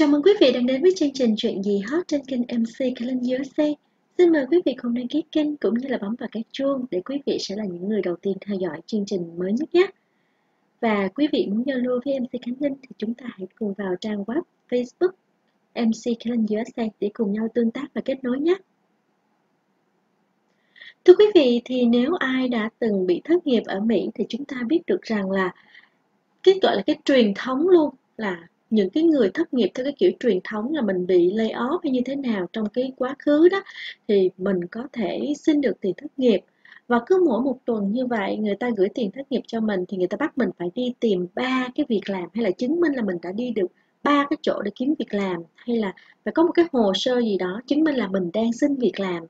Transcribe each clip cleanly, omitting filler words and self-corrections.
Chào mừng quý vị đang đến với chương trình Chuyện gì hot trên kênh MC KhanhLinh USA. Xin mời quý vị cùng đăng ký kênh cũng như là bấm vào cái chuông để quý vị sẽ là những người đầu tiên theo dõi chương trình mới nhất nhé. Và quý vị muốn giao lưu với MC KhanhLinh thì chúng ta hãy cùng vào trang web Facebook MC KhanhLinh USA để cùng nhau tương tác và kết nối nhé. Thưa quý vị, thì nếu ai đã từng bị thất nghiệp ở Mỹ thì chúng ta biết được rằng là cái gọi là cái truyền thống luôn là những cái người thất nghiệp theo cái kiểu truyền thống là mình bị lay off hay như thế nào trong cái quá khứ đó, thì mình có thể xin được tiền thất nghiệp. Và cứ mỗi một tuần như vậy người ta gửi tiền thất nghiệp cho mình thì người ta bắt mình phải đi tìm 3 cái việc làm, hay là chứng minh là mình đã đi được 3 cái chỗ để kiếm việc làm, hay là phải có một cái hồ sơ gì đó chứng minh là mình đang xin việc làm.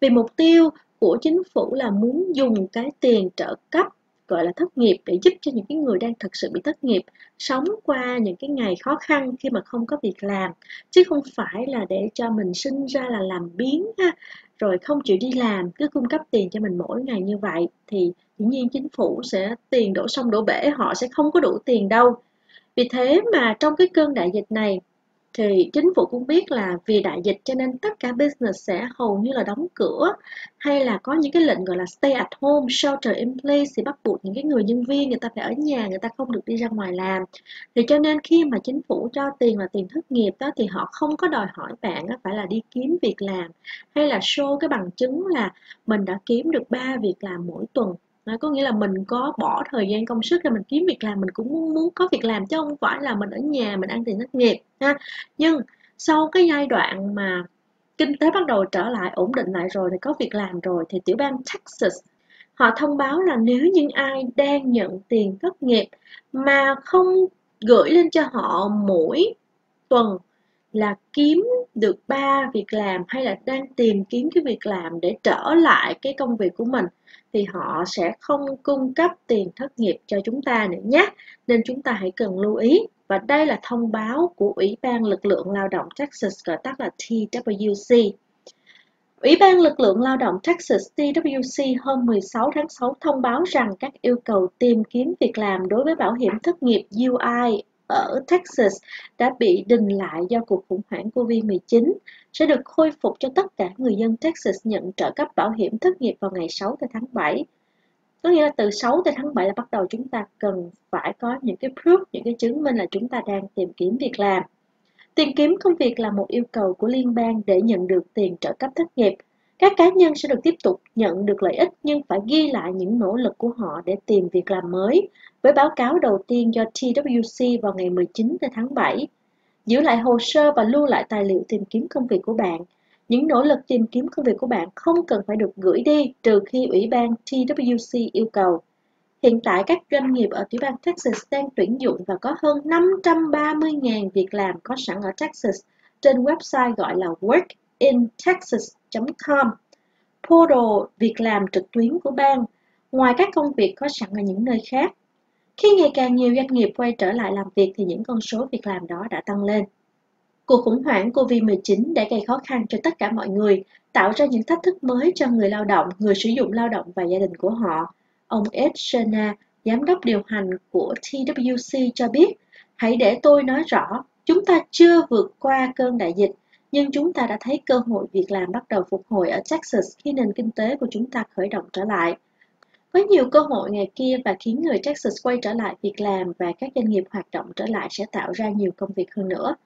Vì mục tiêu của chính phủ là muốn dùng cái tiền trợ cấp gọi là thất nghiệp để giúp cho những cái người đang thật sự bị thất nghiệp sống qua những cái ngày khó khăn khi mà không có việc làm, chứ không phải là để cho mình sinh ra là làm biếng ha, rồi không chịu đi làm cứ cung cấp tiền cho mình mỗi ngày như vậy thì dĩ nhiên chính phủ sẽ tiền đổ sông đổ bể, họ sẽ không có đủ tiền đâu. Vì thế mà trong cái cơn đại dịch này thì chính phủ cũng biết là vì đại dịch cho nên tất cả business sẽ hầu như là đóng cửa, hay là có những cái lệnh gọi là stay at home, shelter in place, thì bắt buộc những cái người nhân viên người ta phải ở nhà, người ta không được đi ra ngoài làm. Thì cho nên khi mà chính phủ cho tiền là tiền thất nghiệp đó thì họ không có đòi hỏi bạn phải là đi kiếm việc làm hay là show cái bằng chứng là mình đã kiếm được 3 việc làm mỗi tuần. Nó có nghĩa là mình có bỏ thời gian công sức để mình kiếm việc làm, mình cũng muốn có việc làm chứ không phải là mình ở nhà mình ăn tiền thất nghiệp ha. Nhưng sau cái giai đoạn mà kinh tế bắt đầu trở lại ổn định lại rồi, thì có việc làm rồi, thì tiểu bang Texas họ thông báo là nếu những ai đang nhận tiền thất nghiệp mà không gửi lên cho họ mỗi tuần là kiếm được 3 việc làm hay là đang tìm kiếm cái việc làm để trở lại cái công việc của mình, thì họ sẽ không cung cấp tiền thất nghiệp cho chúng ta nữa nhé. Nên chúng ta hãy cần lưu ý. Và đây là thông báo của Ủy ban Lực lượng Lao động Texas, gọi tắt là TWC. Ủy ban Lực lượng Lao động Texas TWC hôm 16 tháng 6 thông báo rằng các yêu cầu tìm kiếm việc làm đối với bảo hiểm thất nghiệp UI ở Texas đã bị đình lại do cuộc khủng hoảng COVID-19 sẽ được khôi phục cho tất cả người dân Texas nhận trợ cấp bảo hiểm thất nghiệp vào ngày 6 tháng 7. Có nghĩa là từ 6 tháng 7 là bắt đầu chúng ta cần phải có những cái proof, những cái chứng minh là chúng ta đang tìm kiếm việc làm. Tìm kiếm công việc là một yêu cầu của liên bang để nhận được tiền trợ cấp thất nghiệp. Các cá nhân sẽ được tiếp tục nhận được lợi ích nhưng phải ghi lại những nỗ lực của họ để tìm việc làm mới, với báo cáo đầu tiên do TWC vào ngày 19 tháng 7. Giữ lại hồ sơ và lưu lại tài liệu tìm kiếm công việc của bạn. Những nỗ lực tìm kiếm công việc của bạn không cần phải được gửi đi trừ khi Ủy ban TWC yêu cầu. Hiện tại các doanh nghiệp ở tiểu bang Texas đang tuyển dụng và có hơn 530.000 việc làm có sẵn ở Texas trên website gọi là workintexas.com, portal việc làm trực tuyến của bang, ngoài các công việc có sẵn ở những nơi khác. Khi ngày càng nhiều doanh nghiệp quay trở lại làm việc thì những con số việc làm đó đã tăng lên. Cuộc khủng hoảng COVID-19 đã gây khó khăn cho tất cả mọi người, tạo ra những thách thức mới cho người lao động, người sử dụng lao động và gia đình của họ. Ông Ed Shana, giám đốc điều hành của TWC cho biết, hãy để tôi nói rõ, chúng ta chưa vượt qua cơn đại dịch, nhưng chúng ta đã thấy cơ hội việc làm bắt đầu phục hồi ở Texas khi nền kinh tế của chúng ta khởi động trở lại. Có nhiều cơ hội ngày kia và khiến người Texas quay trở lại việc làm, và các doanh nghiệp hoạt động trở lại sẽ tạo ra nhiều công việc hơn nữa.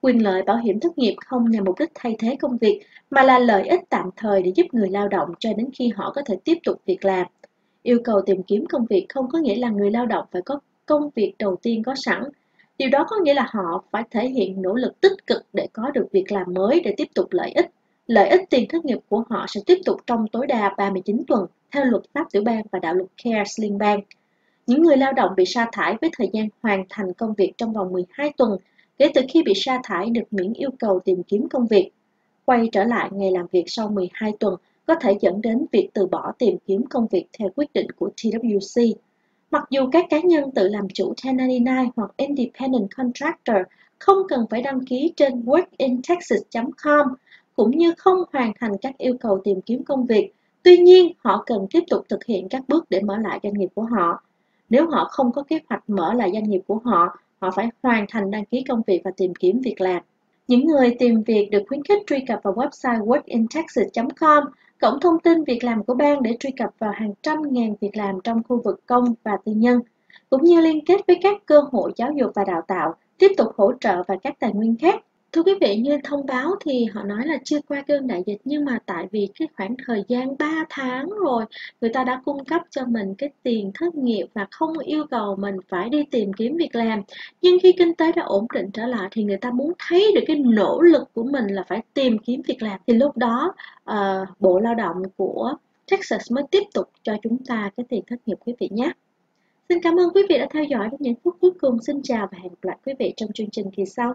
Quyền lợi bảo hiểm thất nghiệp không nhằm mục đích thay thế công việc, mà là lợi ích tạm thời để giúp người lao động cho đến khi họ có thể tiếp tục việc làm. Yêu cầu tìm kiếm công việc không có nghĩa là người lao động phải có công việc đầu tiên có sẵn. Điều đó có nghĩa là họ phải thể hiện nỗ lực tích cực để có được việc làm mới để tiếp tục lợi ích. Lợi ích tiền thất nghiệp của họ sẽ tiếp tục trong tối đa 39 tuần, theo luật pháp tiểu bang và đạo luật CARES liên bang. Những người lao động bị sa thải với thời gian hoàn thành công việc trong vòng 12 tuần, kể từ khi bị sa thải được miễn yêu cầu tìm kiếm công việc. Quay trở lại ngày làm việc sau 12 tuần có thể dẫn đến việc từ bỏ tìm kiếm công việc theo quyết định của TWC. Mặc dù các cá nhân tự làm chủ 1099 hoặc Independent Contractor không cần phải đăng ký trên workintexas.com, cũng như không hoàn thành các yêu cầu tìm kiếm công việc, tuy nhiên họ cần tiếp tục thực hiện các bước để mở lại doanh nghiệp của họ. Nếu họ không có kế hoạch mở lại doanh nghiệp của họ, họ phải hoàn thành đăng ký công việc và tìm kiếm việc làm. Những người tìm việc được khuyến khích truy cập vào website workintexas.com, cổng thông tin việc làm của bang để truy cập vào hàng trăm ngàn việc làm trong khu vực công và tư nhân, cũng như liên kết với các cơ hội giáo dục và đào tạo, tiếp tục hỗ trợ và các tài nguyên khác. Thưa quý vị, như thông báo thì họ nói là chưa qua cơn đại dịch, nhưng mà tại vì cái khoảng thời gian 3 tháng rồi, người ta đã cung cấp cho mình cái tiền thất nghiệp và không yêu cầu mình phải đi tìm kiếm việc làm. Nhưng khi kinh tế đã ổn định trở lại thì người ta muốn thấy được cái nỗ lực của mình là phải tìm kiếm việc làm. Thì lúc đó Bộ Lao động của Texas mới tiếp tục cho chúng ta cái tiền thất nghiệp, quý vị nhé. Xin cảm ơn quý vị đã theo dõi đến những phút cuối cùng. Xin chào và hẹn gặp lại quý vị trong chương trình kỳ sau.